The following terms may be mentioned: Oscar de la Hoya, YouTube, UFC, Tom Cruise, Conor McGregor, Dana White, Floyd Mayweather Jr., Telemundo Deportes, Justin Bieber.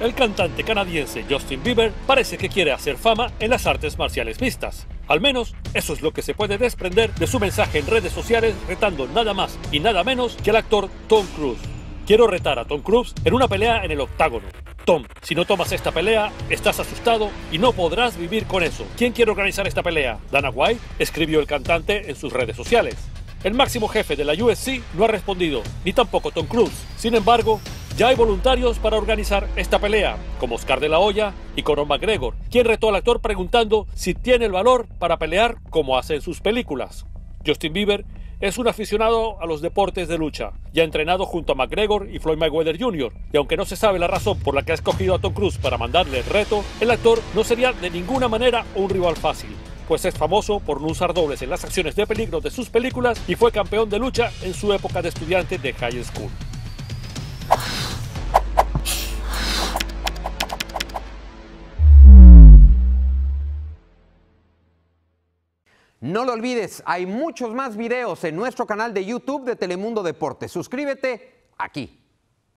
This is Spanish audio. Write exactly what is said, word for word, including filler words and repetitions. El cantante canadiense Justin Bieber parece que quiere hacer fama en las artes marciales mixtas. Al menos, eso es lo que se puede desprender de su mensaje en redes sociales retando nada más y nada menos que al actor Tom Cruise. Quiero retar a Tom Cruise en una pelea en el octágono. Tom, si no tomas esta pelea, estás asustado y no podrás vivir con eso. ¿Quién quiere organizar esta pelea? Dana White, escribió el cantante en sus redes sociales. El máximo jefe de la U F C no ha respondido, ni tampoco Tom Cruise. Sin embargo, ya hay voluntarios para organizar esta pelea, como Oscar de la Hoya y Conor McGregor, quien retó al actor preguntando si tiene el valor para pelear como hace en sus películas. Justin Bieber es un aficionado a los deportes de lucha y ha entrenado junto a McGregor y Floyd Mayweather junior Y aunque no se sabe la razón por la que ha escogido a Tom Cruise para mandarle el reto, el actor no sería de ninguna manera un rival fácil, pues es famoso por no usar dobles en las acciones de peligro de sus películas y fue campeón de lucha en su época de estudiante de high school. No lo olvides, hay muchos más videos en nuestro canal de YouTube de Telemundo Deportes. Suscríbete aquí.